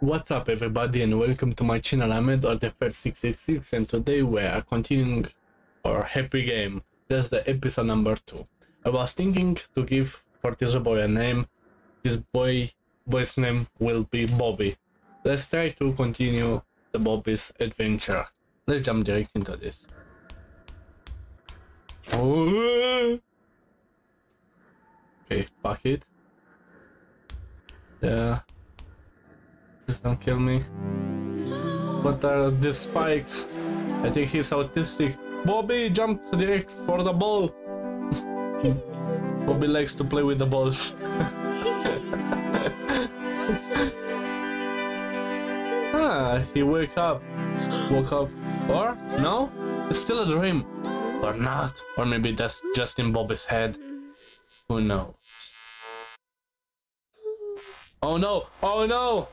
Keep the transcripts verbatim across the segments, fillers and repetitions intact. What's up everybody and welcome to my channel. I'm Eduardfr six six six and today we are continuing our happy game. That's the episode number two. I was thinking to give for this boy a name. This boy boy's name will be Bobby. Let's try to continue the Bobby's adventure. Let's jump direct into this. Okay, fuck it. Yeah. Please don't kill me. What are these spikes? I think he's autistic. Bobby jumped direct for the ball. Bobby likes to play with the balls. ah, he woke up. Woke up. Or? No? It's still a dream. Or not. Or maybe that's just in Bobby's head. Who knows? Oh no! Oh no!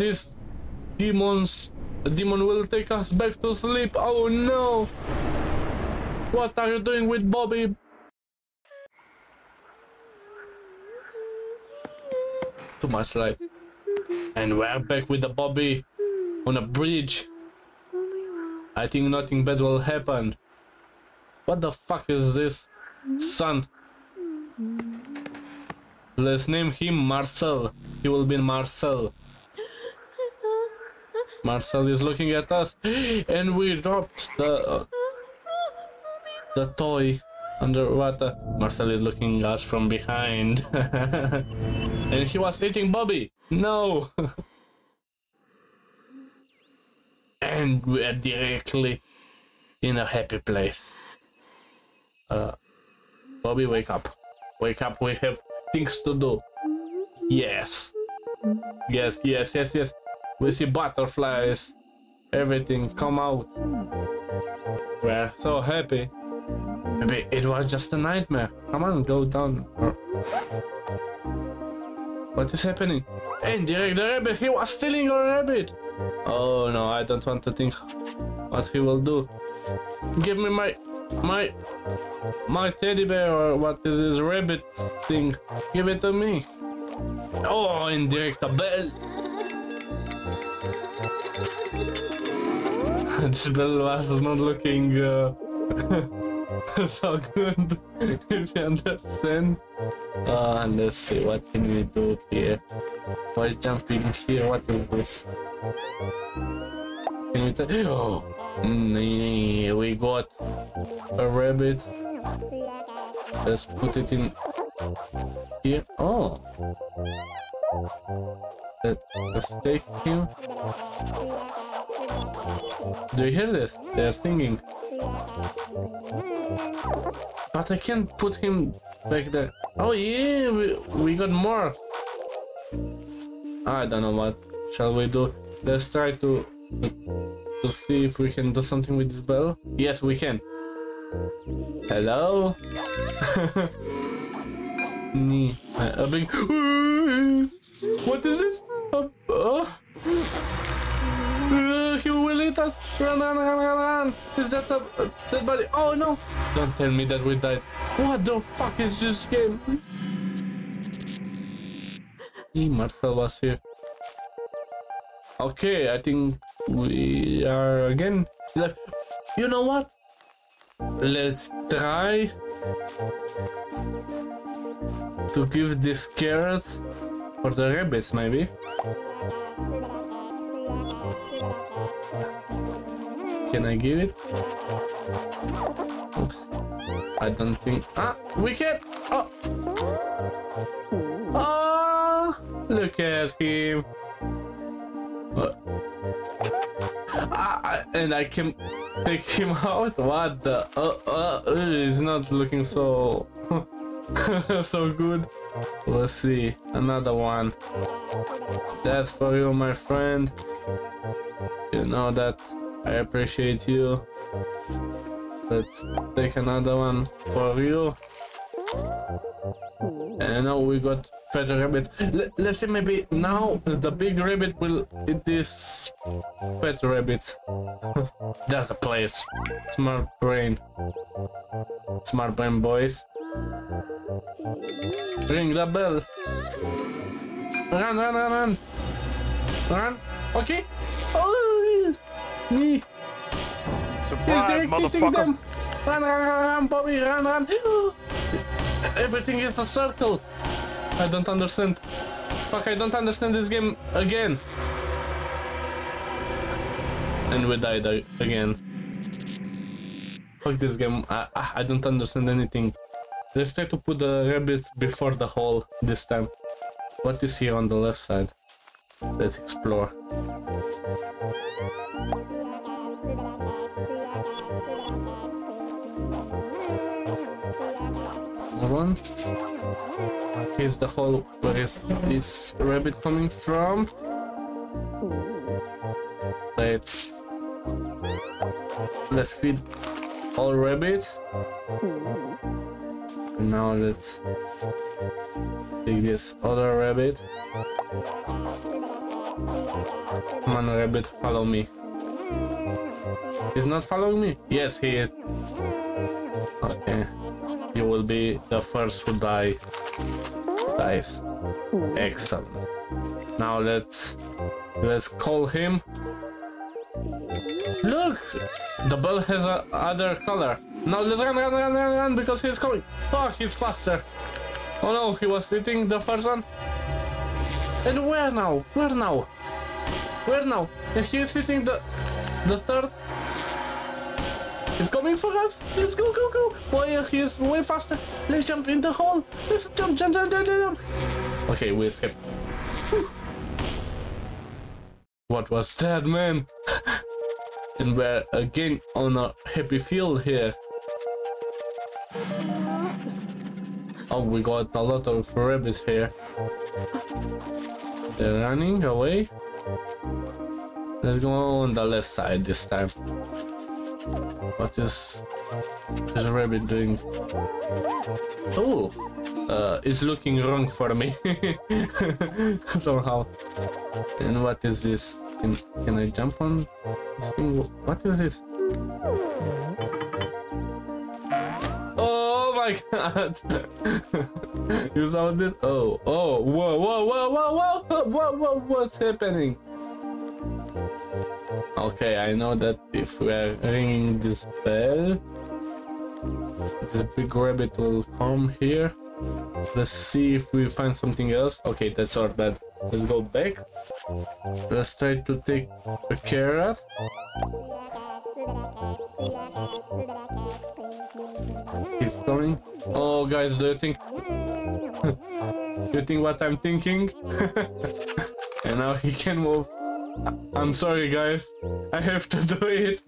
This demons demon will take us back to sleep. Oh no, what are you doing with Bobby? Too much light. And we're back with the Bobby on a bridge. I think nothing bad will happen. What the fuck is this? Son, let's name him Marcel. He will be Marcel. Marcel is looking at us, and we dropped the uh, the toy underwater. Marcel is looking at us from behind, and he was hitting Bobby. No, and we are directly in a happy place. Uh, Bobby, wake up! Wake up! We have things to do. Yes, yes, yes, yes, yes. We see butterflies, everything come out. We're so happy. Maybe it was just a nightmare. Come on, go down. What is happening? And direct the rabbit, he was stealing our rabbit. Oh no, I don't want to think what he will do. Give me my, my, my teddy bear or what is this rabbit thing. Give it to me. Oh, and direct the bell. This bell was not looking uh, so good, if you understand. Uh, and let's see, what can we do here? Why jumping here? What is this? Can we take? Oh, we got a rabbit. Let's put it in here. Oh. Let's take him. Do you hear this? They are singing. But I can't put him back there. Oh yeah, we, we got more. I don't know what shall we do. Let's try to, to see if we can do something with this bell. Yes, we can. Hello? A big... What is this? Oh, oh. Uh, he will eat us! Run, run, run, run! Is that a uh, dead body? Oh no! Don't tell me that we died. What the fuck is this game? Hey, Marcel was here. Okay, I think we are again. You know what? Let's try to give these carrots for the rabbits, maybe. Can I give it? Oops. I don't think... Ah! We can! Oh! Oh! Look at him! What? Ah! And I can take him out? What the... Uh, uh, he's not looking so... so good. Let's see. Another one. That's for you, my friend. You know that... I appreciate you. Let's take another one for you. And now we got fat rabbits. L let's see, maybe now the big rabbit will eat this fat rabbit. That's the place. Smart brain. Smart brain, boys. Ring the bell. Run, run, run, run. Run. Okay. Oh, me. Surprise, motherfucker. Run, run, run, Bobby, run, run. Everything is a circle. I don't understand. Fuck, I don't understand this game again. And we died again. Fuck this game. I, I, I don't understand anything. Let's try to put the rabbit before the hole this time. What is here on the left side? Let's explore. One. Here's the hole. Where is this rabbit coming from? Let's let's feed all rabbits. And now let's take this other rabbit. Come on, rabbit, follow me. He's not following me? Yes, he is. Okay. You will be the first who die. Dies. Excellent. Now let's let's call him. Look! The ball has a other color. Now let's run, run, run, run, run, because he's coming. Oh, he's faster. Oh no, he was hitting the first one. And where now? Where now? Where now? And he's hitting the the third. It's coming for us. Let's go, go, go. Boy, he is way faster. Let's jump in the hole. Let's jump, jump, jump, jump, jump. Okay, we escaped. Whew. What was that, man? And we're again on a happy field here. Oh, we got a lot of rabbits here. They're running away. Let's go on the left side this time. What is this rabbit doing? Oh, uh, it's looking wrong for me somehow. And what is this? Can, can I jump on this thing? What is this? Oh my god! You saw this? Oh, oh, whoa, whoa, whoa, whoa, whoa, whoa, whoa, what's happening? Okay, I know that if we are ringing this bell, this big rabbit will come here. Let's see if we find something else. Okay, that's all that. Let's go back. Let's try to take a carrot. He's coming. Oh, guys, do you think? Do you think what I'm thinking? And now he can move. I'm sorry, guys. I have to do it.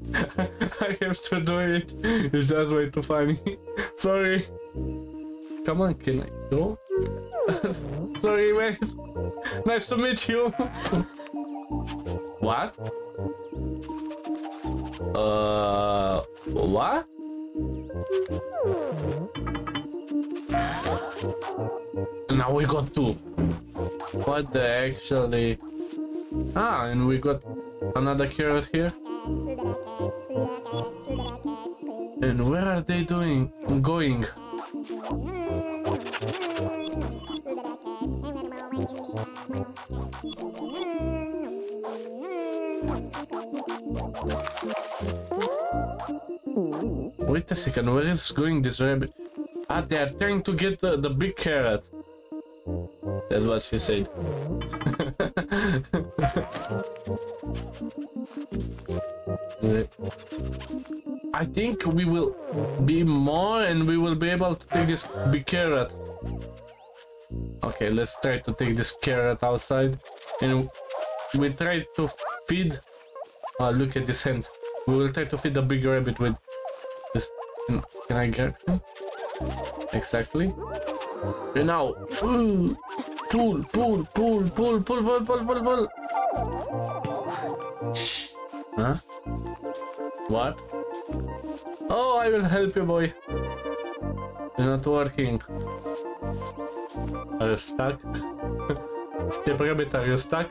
I have to do it. It's just way too funny. Sorry. Come on, can I go? Sorry, man. Nice to meet you. What? Uh, what? Now we got two. What the actually? Ah, and we got another carrot here. And where are they doing? Going? Wait a second, where is going this rabbit? Ah, they are trying to get the, the big carrot. That's what she said. I think we will be more and we will be able to take this big carrot. Okay, let's try to take this carrot outside. And we try to feed... Oh, look at his hands. We will try to feed the big rabbit with this. Can I grab him? Exactly. And now... Ooh. Pull, pull, pull, pull, pull, pull, pull, pull, pull. Huh? What? Oh, I will help you, boy. It's not working. Are you stuck? Step rabbit, are you stuck?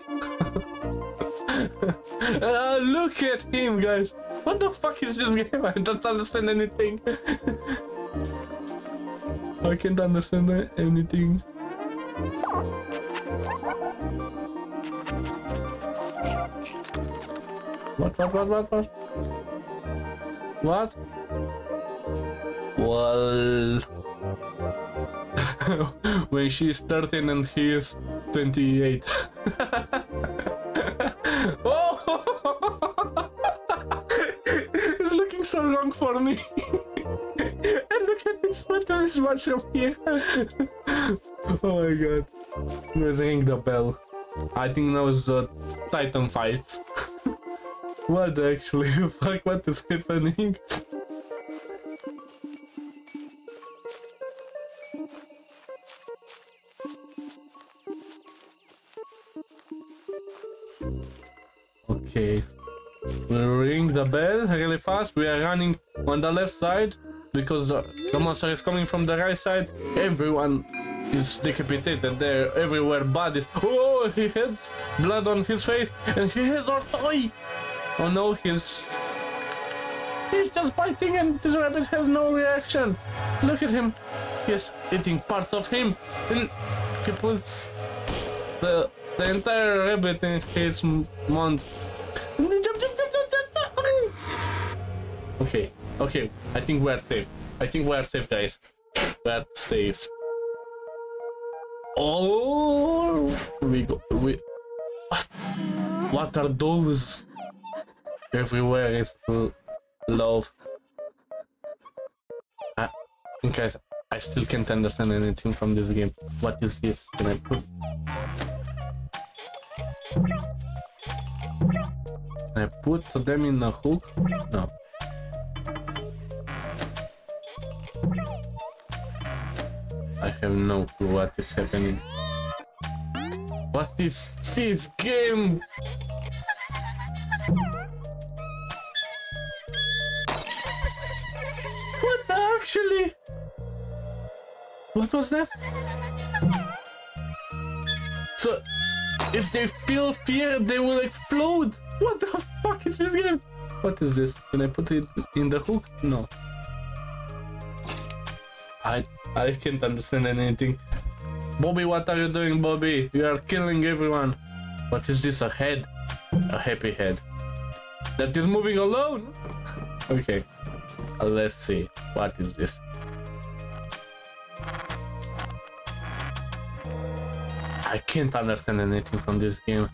uh, look at him, guys. What the fuck is this game? I don't understand anything. I can't understand anything. What, what, what, what, what? What? Well... when she's thirteen and he is twenty-eight. Oh! It's looking so long for me. And look at this photo, is much from here. Oh my god. Let's ring the bell. I think now is the Titan fights. What actually? Fuck, what is happening? Okay. We'll ring the bell really fast. We are running on the left side because the, the monster is coming from the right side. Everyone is decapitated there, everywhere, bodies. Oh, he has blood on his face and he has our toy. Oh no, he's... he's just biting and this rabbit has no reaction. Look at him. He's eating parts of him and he puts the, the entire rabbit in his mouth. Okay, okay, I think we're safe. I think we're safe, guys. We're safe. Oh, we go, we... What? What are those? Everywhere is love. I, guys, I still can't understand anything from this game. What is this? Can I put... Can I put them in a hook? No. I have no clue what is happening. What is this game? What the actually? What was that? So, if they feel fear, they will explode. What the fuck is this game? What is this? Can I put it in the hook? No. I... I can't understand anything. Bobby, what are you doing, Bobby? You are killing everyone. What is this? A head? A happy head. That is moving alone? Okay. Uh, let's see. What is this? I can't understand anything from this game.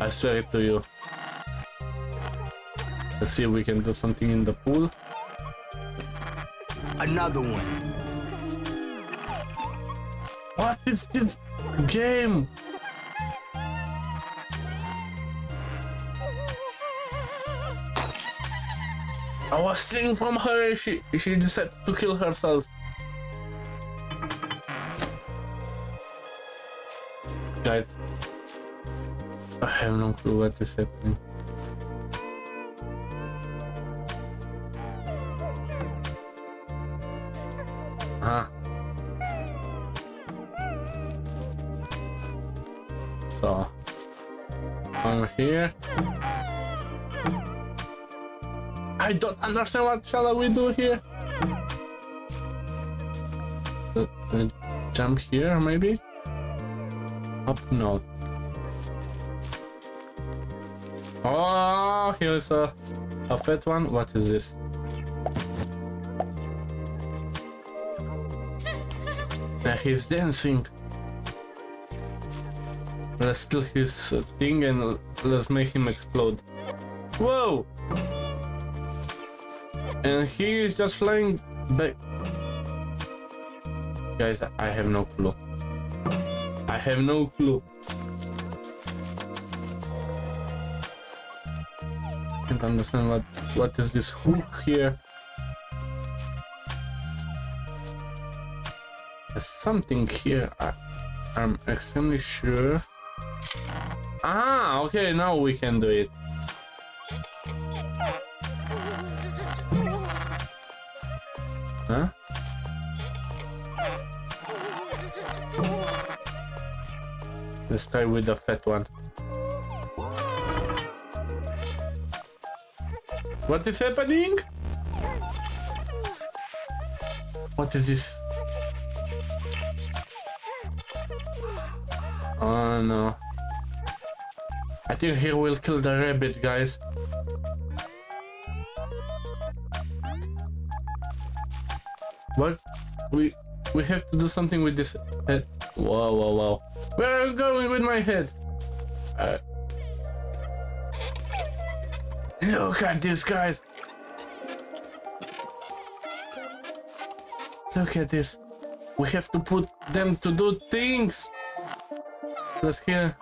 I swear it to you. Let's see if we can do something in the pool. Another one. What is this game? I was stealing from her. She she decided to kill herself. Guys, I have no clue what is happening. Ah. So, I'm here. I don't understand what shall we do here. Uh, uh, jump here, maybe? Up, no. Oh, here's a, a fat one. What is this? Uh, he's dancing. Let's steal his uh, thing and let's make him explode. Whoa! And he is just flying back. Guys, I have no clue. I have no clue. I can't understand what, what is this hook here. There's something here. I, I'm extremely sure. Ah, okay, now we can do it. Huh? Let's try with the fat one. What is happening? What is this? Oh no. I think he will kill the rabbit, guys. What? We we have to do something with this head. Whoa, whoa, whoa. Where are you going with my head? Uh, look at this, guys. Look at this. We have to put them to do things. Let's hear.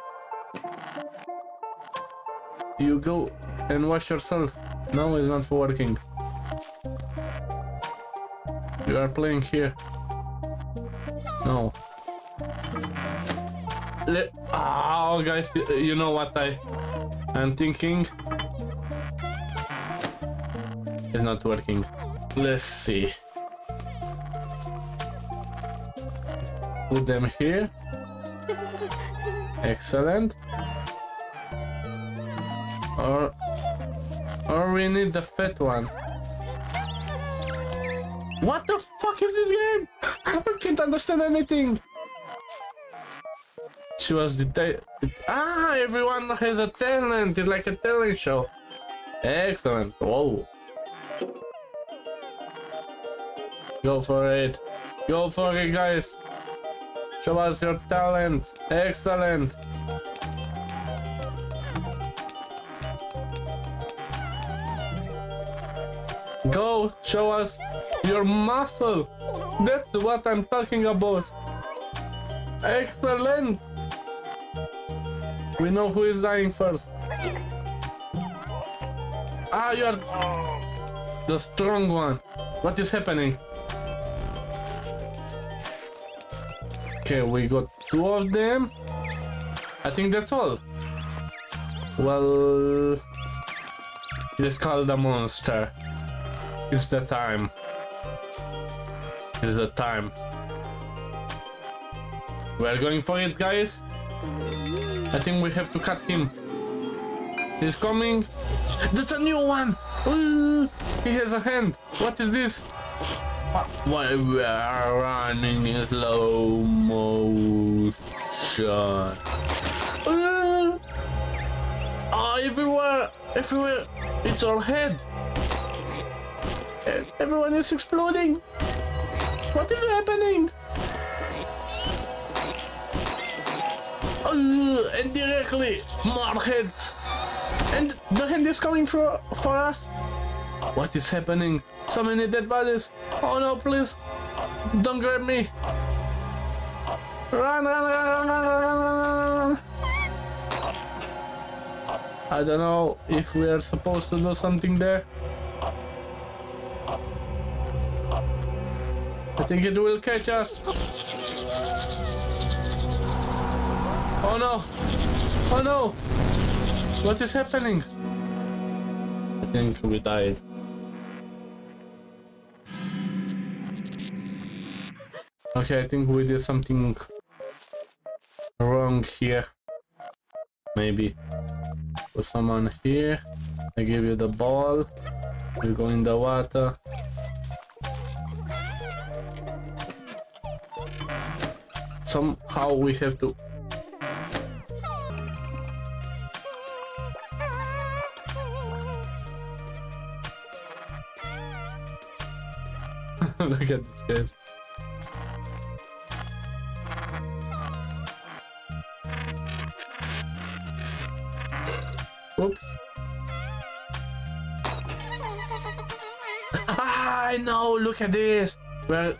You go and wash yourself. No, it's not working. You are playing here. No. Le oh, guys, you know what I am thinking? It's not working. Let's see. Put them here. Excellent. Or, or we need the fat one. What the fuck is this game? I can't understand anything. She was the ah, everyone has a talent. It's like a talent show. Excellent. Whoa. Go for it. Go for it, guys. Show us your talent. Excellent. Go show us your muscle. That's what I'm talking about. Excellent. We know who is dying first. Ah, you're the strong one. What is happening? Okay, we got two of them. I think that's all. Well, let's call the monster. It's the time. It's the time. We're going for it, guys. I think we have to cut him. He's coming. That's a new one. Ooh, he has a hand. What is this? Why we are running in slow motion? Ooh. Oh, everywhere, everywhere. It's our head. Everyone is exploding. What is happening? Uh, and directly more heads. And the hand is coming for for us. What is happening? So many dead bodies. Oh no, please don't grab me. Run, run, run, run, run, run. I don't know if we are supposed to do something there. I think it will catch us. Oh no! Oh no! What is happening? I think we died. Okay, I think we did something wrong here. Maybe. Put someone here. I give you the ball. You go in the water. Somehow we have to. Look at this guy. Oops. I know. Look at this. We're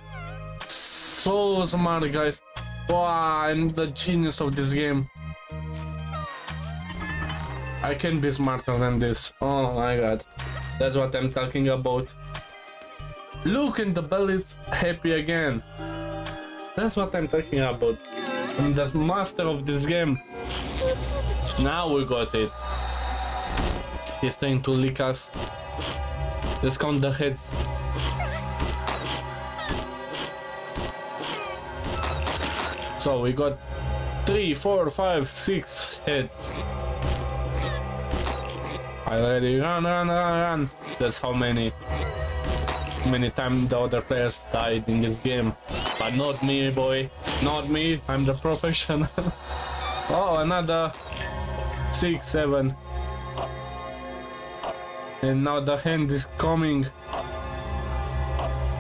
so smart, guys. Wow, I'm the genius of this game. I can be smarter than this. Oh my god. That's what I'm talking about. Look, and the bell is happy again. That's what I'm talking about. I'm the master of this game. Now we got it. He's trying to lick us. Let's count the heads. So we got three, four, five, six heads. Already run, run, run, run. That's how many, many times the other players died in this game. But not me, boy. Not me. I'm the professional. Oh, another six, seven. And now the hand is coming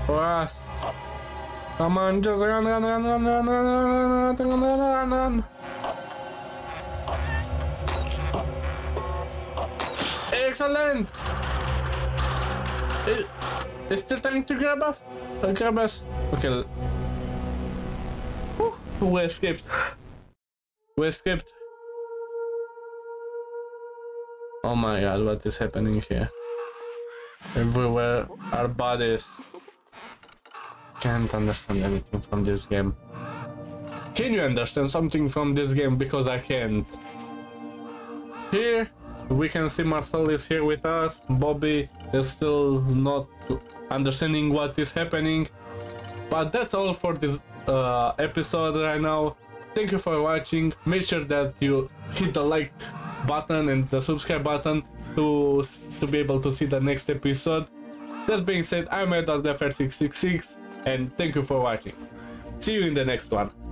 for us. Come on, just run, run, run, run, run, run, run, run, run. Excellent! It, it's still trying to grab us. Uh, grab us. Okay. Whew, we escaped. We escaped. Oh my god, what is happening here? Everywhere are bodies. Can't understand anything from this game. Can you understand something from this game? Because I can't. Here we can see Marcel is here with us. Bobby is still not understanding what is happening. But that's all for this uh, episode right now. Thank you for watching. Make sure that you hit the like button and the subscribe button to to be able to see the next episode. That being said, I'm Eduardfr six six six and thank you for watching. See you in the next one.